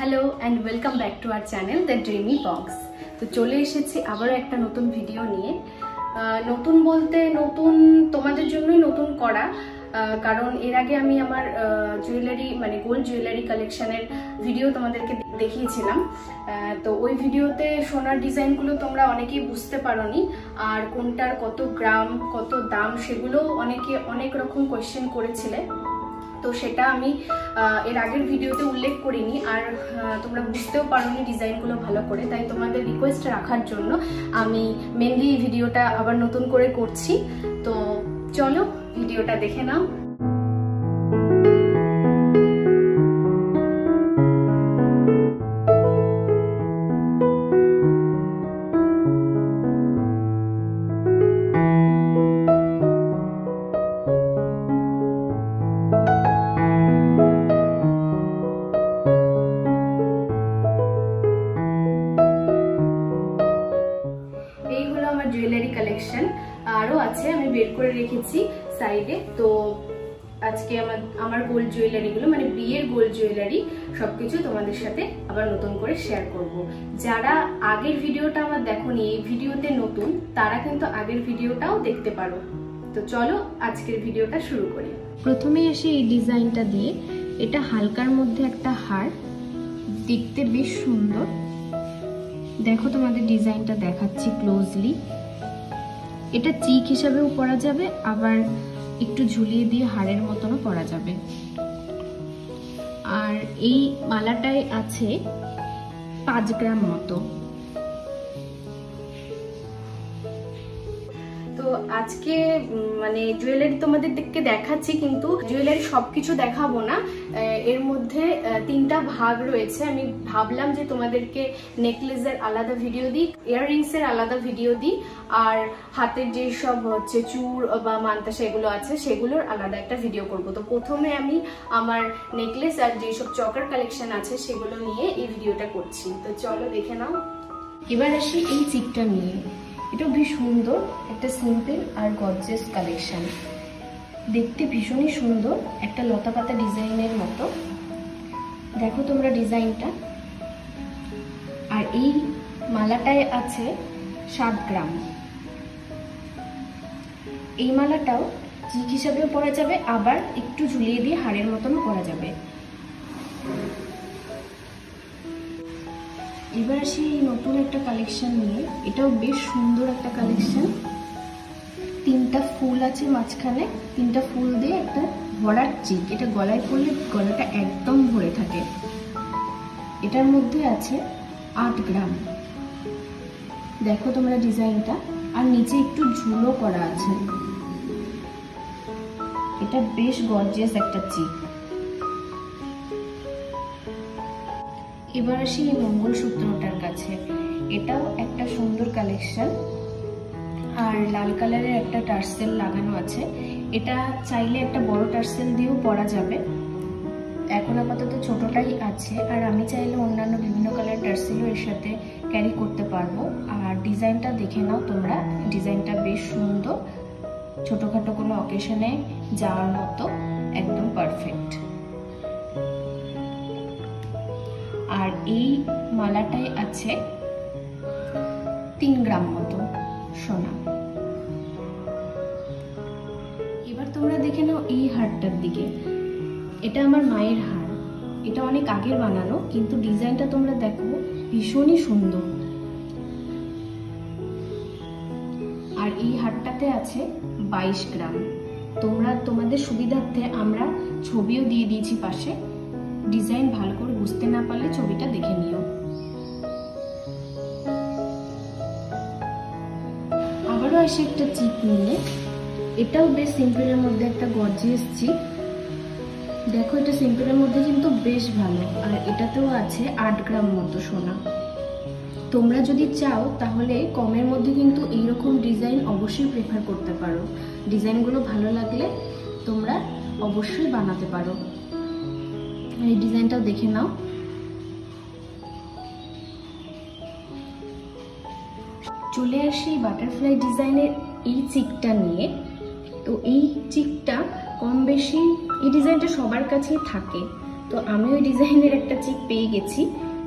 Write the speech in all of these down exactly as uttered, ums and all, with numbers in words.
Hello and welcome back to our channel the dreamy box. তো চলে এসেছি আবারও একটা নতুন ভিডিও নিয়ে। নতুন বলতে নতুন তোমাদের জন্যই নতুন করা, কারণ এর আগে আমি আমার জুয়েলারি মানে গোল্ড জুয়েলারি কালেকশানের ভিডিও তোমাদেরকে দেখিয়েছিলাম। তো ওই ভিডিওতে সোনার ডিজাইনগুলো তোমরা অনেকেই বুঝতে পারোনি, আর কোনটার কত গ্রাম কত দাম সেগুলো অনেকে অনেক রকম কোয়েশ্চেন করেছিলে। তো সেটা আমি এর আগের ভিডিওতে উল্লেখ করিনি, আর তোমরা বুঝতেও পারোনি ডিজাইনগুলো ভালো করে। তাই তোমাদের রিকোয়েস্ট রাখার জন্য আমি মেনলি ভিডিওটা আবার নতুন করে করছি। তো চলো ভিডিওটা দেখে নাও। জুয়েলারি কালেকশন আরও আছে, আমি বের করে রেখেছি সাইডে। তো আজকে আমার আমার গোল্ড জুয়েলারিগুলো মানে বিয়ের গোল্ড জুয়েলারি সবকিছু তোমাদের সাথে আবার নতুন করে শেয়ার করব। যারা আগের ভিডিওটা আমার দেখোনি, এই ভিডিওতে নতুন, তারা কিন্তু আগের ভিডিওটাও দেখতে পারো। তো চলো আজকের ভিডিওটা শুরু করি। প্রথমেই আসি এই ডিজাইনটা দিয়ে। এটা হালকার মধ্যে একটা হার, দেখতে বেশ সুন্দর। দেখো তোমাদের ডিজাইনটা দেখাচ্ছি ক্লোজলি। এটা চিক হিসাবেও পরা যাবে, আবার একটু ঝুলিয়ে দিয়ে হাড়ের মতনও পরা যাবে। আর এই মালাটাই আছে পাঁচ গ্রাম মতো। তো আজকে মানে জুয়েলারি তোমাদেরকে দেখাচ্ছি, কিন্তু জুয়েলারি সবকিছু দেখাবো না। এর মধ্যে তিনটা ভাগ রয়েছে। আমি ভাবলাম যে তোমাদেরকে নেকলেসের আলাদা ভিডিও দিই, ইয়াররিংসের আলাদা ভিডিও দিই, আর হাতের যে সব হচ্ছে চুর বা মানতাসা এগুলো আছে সেগুলোর আলাদা একটা ভিডিও করব। তো প্রথমে আমি আমার নেকলেস আর যেসব চকার কালেকশন আছে সেগুলো নিয়ে এই ভিডিওটা করছি। তো চলো দেখে নাও। এবার আসি এই চিকটা নিয়ে। এটা ভীষণ সুন্দর একটা সিম্পল আর গর্জিয়াস কালেকশন, দেখতে ভীষণই সুন্দর, একটা লতা পাতা ডিজাইনের মতো। দেখো তোমরা ডিজাইনটা। আর এই মালাটায় আছে সাত গ্রাম। এই মালাটাও চিক হিসাবেও পরা যাবে, আবার একটু ঝুলিয়ে দিয়ে হাড়ের মতনও পরা যাবে। এবার সেই নতুন একটা কালেকশন নিয়ে, এটাও বেশ সুন্দর একটা কালেকশন। তিনটা ফুল আছে মাঝখানে, তিনটা ফুল দিয়ে একটা ভরার চিক। এটা গলায় পরলে গলাটা একদম ভরে থাকে। এটার মধ্যে আছে আট গ্রাম। দেখো তোমরা ডিজাইনটা, আর নিচে একটু ঝুলো করা আছে। এটা বেশ গর্জিয়াস একটা চিক। এবার আসি এই মঙ্গলসূত্রটার কাছে। এটাও একটা সুন্দর কালেকশন, আর লাল কালারের একটা টার্সেল লাগানো আছে। এটা চাইলে একটা বড় টার্সেল দিয়েও পরা যাবে, এখন আপাতত ছোটটাই আছে। আর আমি চাইলে অন্যান্য বিভিন্ন কালার টার্সেলও এর সাথে ক্যারি করতে পারবো। আর ডিজাইনটা দেখে নাও তোমরা, ডিজাইনটা বেশ সুন্দর, ছোটোখাটো কোনো অকেশনে যাওয়ার মতো একদম পারফেক্ট। আর এই মালাটাই আছে তিন গ্রাম মতো সোনা। এবার তোমরা দেখে নাও এই হারটার দিকে। এটা আমার মায়ের হার, এটা অনেক আগের বানানো, কিন্তু ডিজাইনটা তোমরা দেখো ভীষণই সুন্দর। আর এই হারটাতে আছে বাইশ গ্রাম। তোমরা তোমাদের সুবিধার্থে আমরা ছবিও দিয়ে দিয়েছি পাশে, ডিজাইন ভালো করে বুঝতে না পারলে ছবিটা দেখে নিও। আবারও আসে একটা চিক নিয়ে। এটাও বেশ সিম্পলের মধ্যে একটা গর্জিয়াস চিক। দেখো এটা সিম্পলের মধ্যে কিন্তু বেশ ভালো, আর এটাতেও আছে আট গ্রাম মতো সোনা। তোমরা যদি চাও তাহলে কমের মধ্যে কিন্তু এইরকম ডিজাইন অবশ্যই প্রেফার করতে পারো। ডিজাইনগুলো ভালো লাগলে তোমরা অবশ্যই বানাতে পারো। এই ডিজাইনটাও দেখে নাও। চলে আসি বাটারফ্লাই ডিজাইনের এই চিকটা নিয়ে। তো এই চিকটা কম বেশি, এই ডিজাইনটা সবার কাছেই থাকে। তো আমি ওই ডিজাইনের একটা চিক পেয়ে গেছি।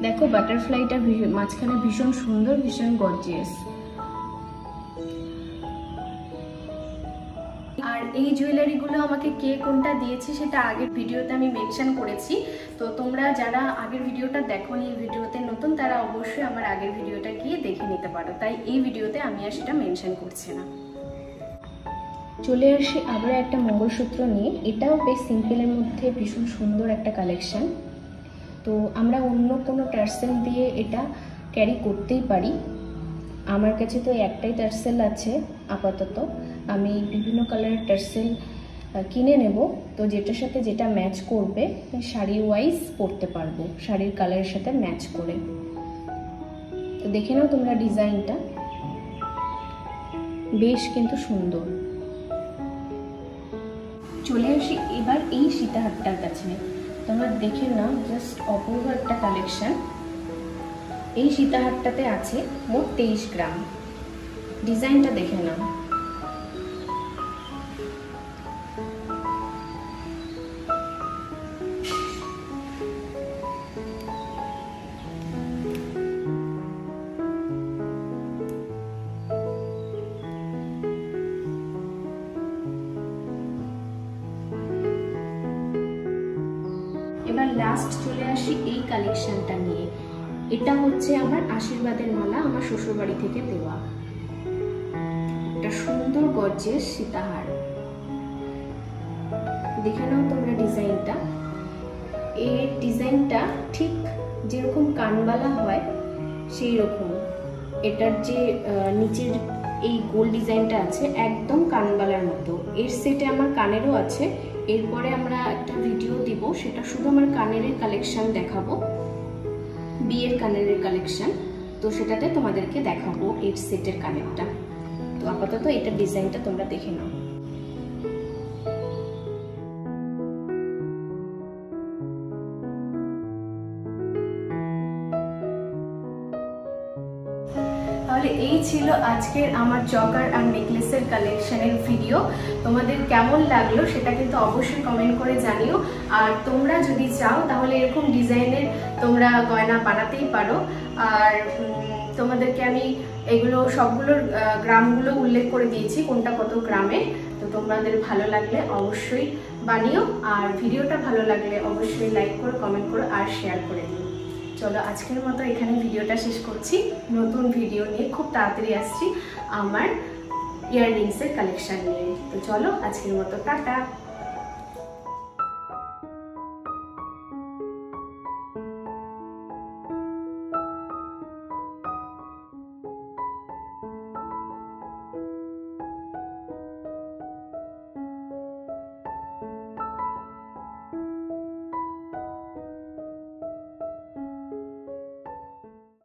দেখো বাটারফ্লাইটা মাঝখানে ভীষণ সুন্দর, ভীষণ গর্জিয়াস। আর এই জুয়েলারিগুলো আমাকে কে কোনটা দিয়েছে সেটা আগের ভিডিওতে আমি মেনশন করেছি, তো তোমরা যারা আগের ভিডিওটা দেখোনি, এই ভিডিওতে নতুন, তারা অবশ্যই আমার আগের ভিডিওটা গিয়ে দেখে নিতে পারো, তাই এই ভিডিওতে আমি আর সেটা মেনশন করছি না। চলে আসি আবার একটা মঙ্গলসূত্র নিয়ে, এটাও বেশ সিম্পলের মধ্যে ভীষণ সুন্দর একটা কালেকশান। তো আমরা অন্য কোনো টার্সেল দিয়ে এটা ক্যারি করতেই পারি, আমার কাছে তো একটাই টার্সেল আছে আপাতত। আমি বিভিন্ন কালারের টার্সেল কিনে নেব, তো যেটার সাথে যেটা ম্যাচ করবে শাড়ি ওয়াইজ পরতে পারবো, শাড়ির কালারের সাথে ম্যাচ করে। তো দেখে নাও তোমরা ডিজাইনটা বেশ কিন্তু সুন্দর। চলে আসি এবার এই সীতাহারটার কাছে, তোমরা দেখে নাও জাস্ট অপূর্ব একটা কালেকশান। এই সীতাহারটাতে আছে মোট তেইশ গ্রাম। ডিজাইনটা দেখে নাও, কালেকশনটা নিয়ে। এটা হচ্ছে আমার আশীর্বাদের মালা, আমার শ্বশুরবাড়ি থেকে দেওয়া একটা সুন্দর গর্জিয়াস সীতাহার। দেখে নাও তোমরা ডিজাইনটা। এই ডিজাইনটা ঠিক যেরকম কানবালা হয় সেই রকম, এটার যে নিচের এই গোল ডিজাইনটা আছে একদম কানবালার মতো। এর সেটে আমার কানেরও আছে, এরপরে আমরা একটা ভিডিও দিব, সেটা শুধু আমার কানের কালেকশন দেখাবো, বিয়ের কানের কালেকশন, তো সেটাতে তোমাদেরকে দেখাবো এর সেটের কানেরটা। তো আপাতত এটার ডিজাইনটা তোমরা দেখে নাও। তাহলে এই ছিল আজকের আমার চকার আর নেকলেসের কালেকশনের ভিডিও। তোমাদের কেমন লাগলো সেটা কিন্তু অবশ্যই কমেন্ট করে জানিও। আর তোমরা যদি চাও তাহলে এরকম ডিজাইনের তোমরা গয়না বানাতেই পারো। আর তোমাদেরকে আমি এগুলো সবগুলোর গ্রামগুলো উল্লেখ করে দিয়েছি কোনটা কত গ্রামে, তো তোমাদের ভালো লাগলে অবশ্যই বানিও। আর ভিডিওটা ভালো লাগলে অবশ্যই লাইক করো, কমেন্ট করো আর শেয়ার করে দিও। চলো আজকের মতো এখানে ভিডিওটা শেষ করছি। নতুন ভিডিও নিয়ে খুব তাড়াতাড়ি আসছি আমার ইয়াররিংসের কালেকশন নিয়ে। তো চলো আজকের মতো টাটা।